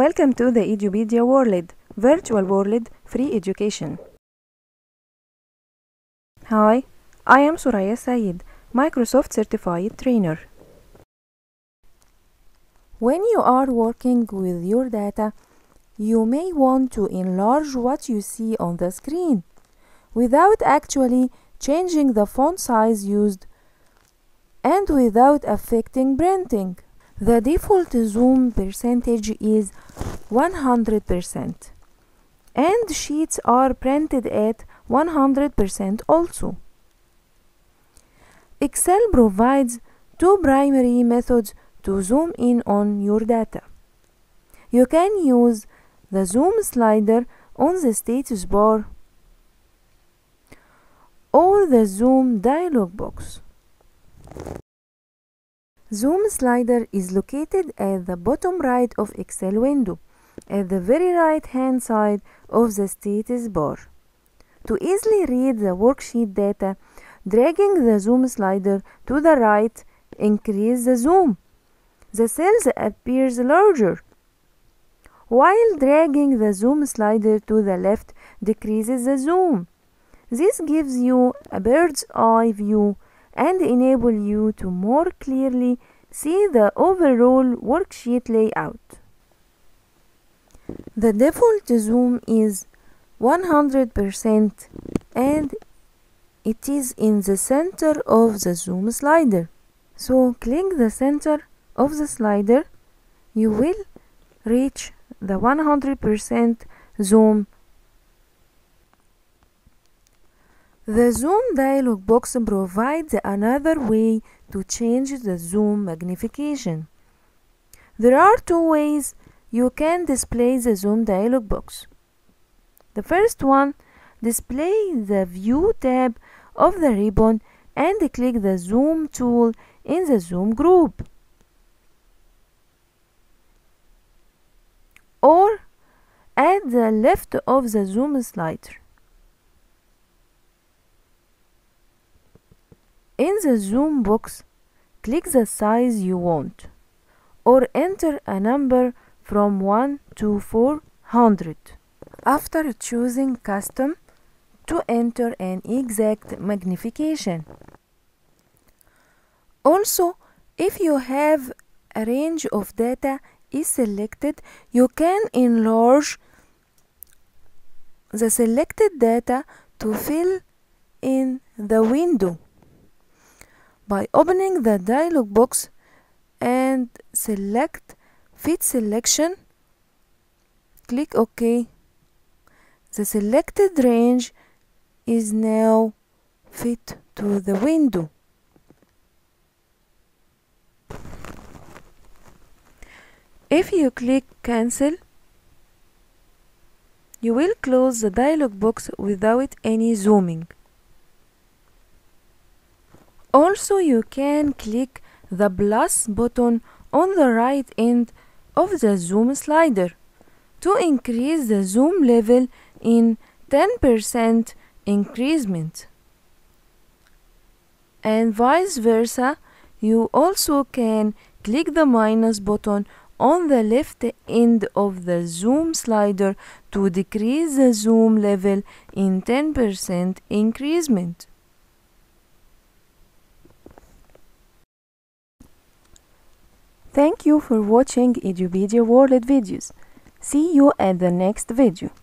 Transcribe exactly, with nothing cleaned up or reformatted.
Welcome to the Edupedia World, virtual world, free education. Hi, I am Suraya Saeed, Microsoft Certified Trainer. When you are working with your data, you may want to enlarge what you see on the screen without actually changing the font size used and without affecting printing. The default zoom percentage is one hundred percent, and sheets are printed at one hundred percent also. Excel provides two primary methods to zoom in on your data. You can use the zoom slider on the status bar or the zoom dialog box. Zoom slider is located at the bottom right of Excel window, at the very right hand side of the status bar. To easily read the worksheet data, dragging the zoom slider to the right increases the zoom. The cells appear larger, while dragging the zoom slider to the left decreases the zoom. This gives you a bird's eye view and enable you to more clearly see the overall worksheet layout. The default zoom is one hundred percent and it is in the center of the zoom slider. So click the center of the slider, you will reach the one hundred percent zoom. The zoom dialog box provides another way to change the zoom magnification. There are two ways you can display the zoom dialog box. The first one, display the view tab of the ribbon and click the zoom tool in the zoom group. Or at the left of the zoom slider. In the zoom box, click the size you want, or enter a number from one to four hundred. After choosing custom, to enter an exact magnification. Also, if you have a range of data is selected, you can enlarge the selected data to fill in the window. By opening the dialog box and select Fit Selection, click OK. The selected range is now fit to the window. If you click Cancel, you will close the dialog box without any zooming. Also, you can click the plus button on the right end of the zoom slider to increase the zoom level in ten percent increment, and vice versa. You also can click the minus button on the left end of the zoom slider to decrease the zoom level in ten percent increment. Thank you for watching Edupedia World videos. See you at the next video.